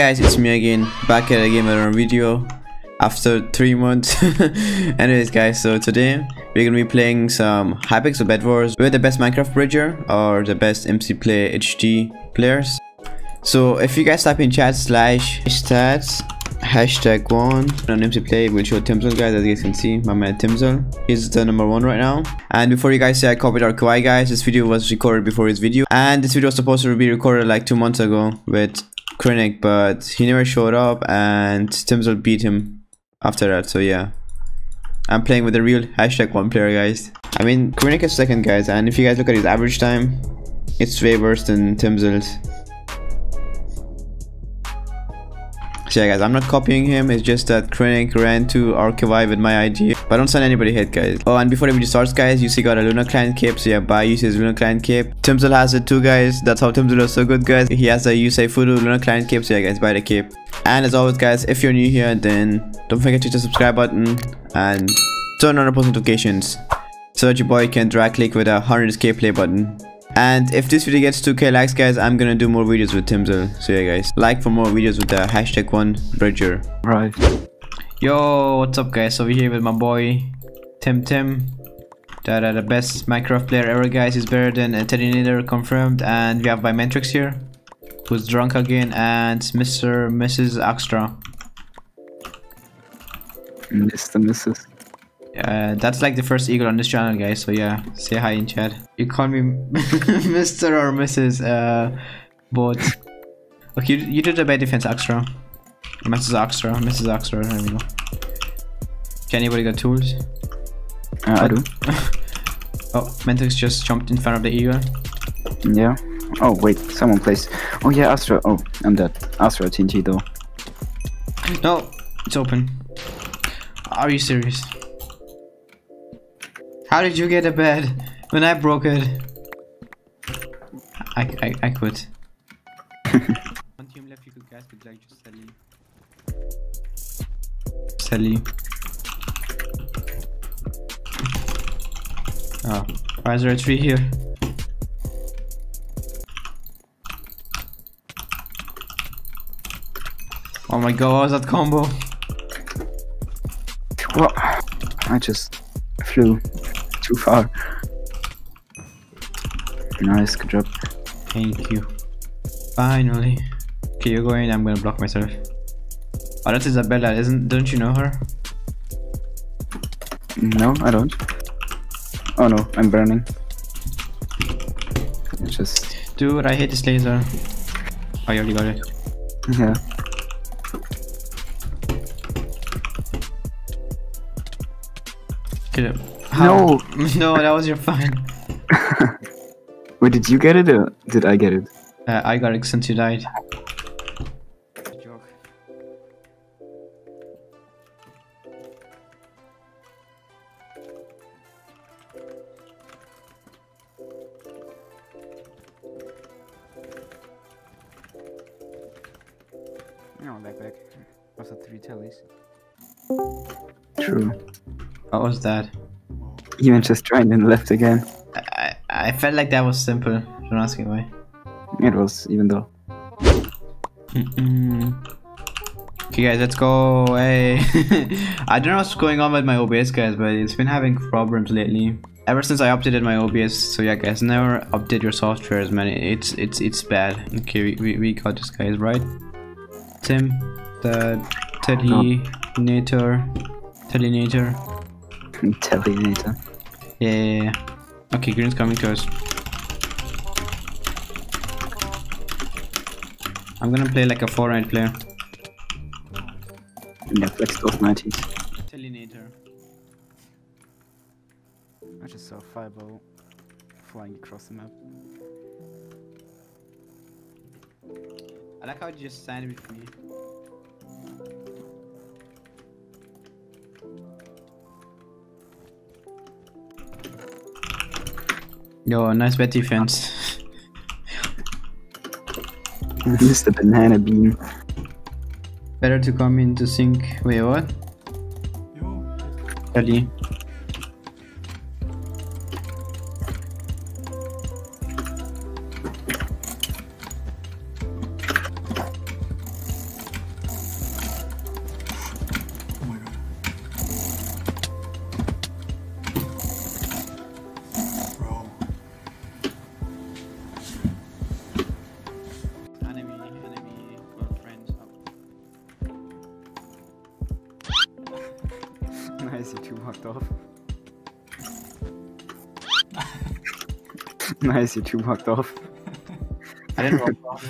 Guys, it's me again, back at it again with another video after 3 months. Anyways guys, so today we're gonna be playing some Hypixel Bedwars with the best Minecraft bridger or the best MC Play HD players. So if you guys type in chat /stats #1 on MC Play, we'll show Timzel, guys. As you guys can see, my man Timzel is the #1 right now. And before you guys say I copied RKY, guys, this video was recorded before his video, and this video was supposed to be recorded like 2 months ago with Krennic, but he never showed up and Timzel beat him after that. So yeah, I'm playing with a real #1 player, guys. I mean, Krennic is second, guys, and if you guys look at his average time, it's way worse than Timzel's. So yeah guys, I'm not copying him, it's just that Krennic ran to RKY with my idea, but don't send anybody hate, guys. Oh, and before the video starts, guys, Yusei got a Lunar Client cape, so yeah, buy Yusei's Lunar Client cape. Timzel has it too, guys. That's how Timzel is so good, guys. He has a Yusei Fudo Lunar Client cape, so yeah guys, buy the cape. And as always guys, if you're new here, then don't forget to hit the subscribe button and turn on the post notifications so that your boy can drag click with a 100k play button. And if this video gets 2k likes, guys, I'm gonna do more videos with Timzel. So yeah guys, like for more videos with the #1 bridger. Right. Yo, what's up guys? So we're here with my boy Tim. That are the best Minecraft player ever, guys. He's better than a Telly, confirmed. And we have ByMentrix here, who's drunk again, and Mrs. Astra. Mrs. That's like the first eagle on this channel, guys, so yeah, say hi in chat. You call me Mr. or Mrs. Both. Okay, you did a bad defense, Astra. Mrs. Astra, there we go. Okay, anybody got tools? I do. Oh, Mentrix just jumped in front of the eagle. Yeah. Oh wait, someone placed. Oh yeah, Astra. Oh, I'm dead. Astra TNT though. No, it's open. Are you serious? How did you get a bed when I broke it? I quit. One team left, you could guys could like just Telly. Oh, why is there a tree here? Oh my god, what was that combo? Well, I just flew too far. Nice, good job. Thank you. Finally. Okay, you're going, I'm gonna block myself. Oh, that's Isabella, don't you know her? No, I don't. Oh no, I'm burning. It's just... Dude, I hate this laser. Oh, you already got it. Yeah. Get up. How? No! No, that was your fun. Wait, did you get it or did I get it? I got it since you died. Joke. No, back. That's the 3 Tellys. True. What was that? Even just tried and left again. I felt like that was simple. Don't ask me why. It was, even though. Okay, guys, let's go. Hey, I don't know what's going on with my OBS, guys, but it's been having problems lately. Ever since I updated my OBS, so yeah, guys, never update your softwares, man. It's bad. Okay, we got this, guys, right? Tim, the Tellinator. Telly. Yeah. Okay, green's coming to us. I'm gonna play like a Fortnite player. Yeah, flex those 90s. Telinator. I just saw a fireball flying across the map. I like how it just sandwiched me. Yo, nice bad defense. Missed the banana bean. Better to come in to sink. Wait, what? Yo. Telly. surprised you two walked off. Nice, you two walked off. I didn't walk off.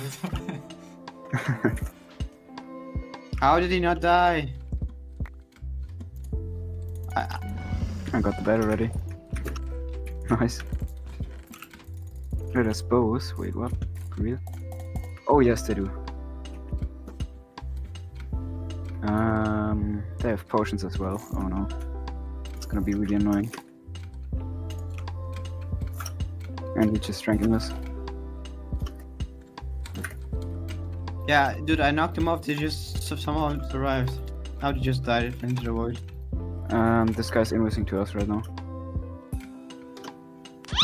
How did he not die? I got the bed already. Nice. Let us both. Wait, what? Real? Oh, yes, they do. They have potions as well. Oh no. It's gonna be really annoying. And he just drank in this. Yeah, dude, I knocked him off. They just somehow survived. How did you just die into the void? This guy's invoicing to us right now.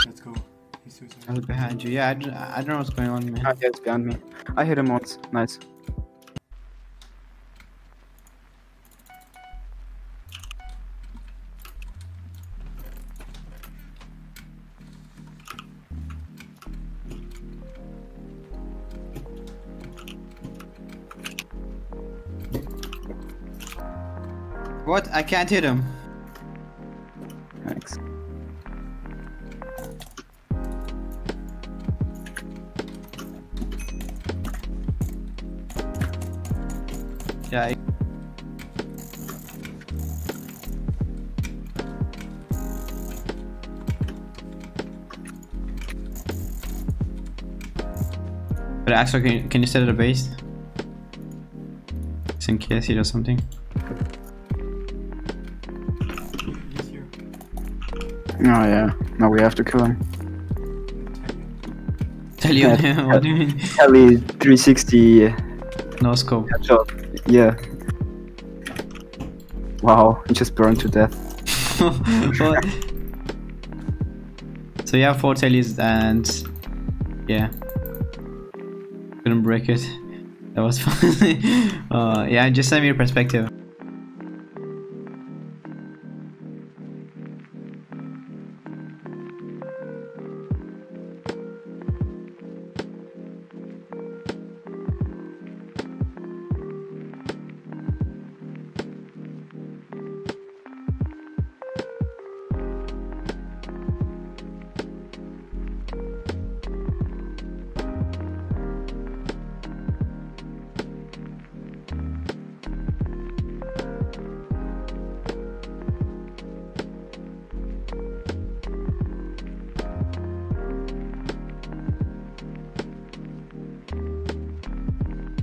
Let's go. He's suicidal. I was behind you. Yeah, I don't know what's going on, man. Oh, yeah, it's behind me. I hit him once. Nice. What? I can't hit him. Thanks. Yeah. But Astra, can you set it a base? Just in case he does something. Oh yeah, now we have to kill him. Telly, yeah, what do you mean? Telly 360. No scope. Headshot. Yeah. Wow, he just burned to death. So you have 4 Tellys and... yeah. Couldn't break it. That was fun. Yeah, just send me your perspective.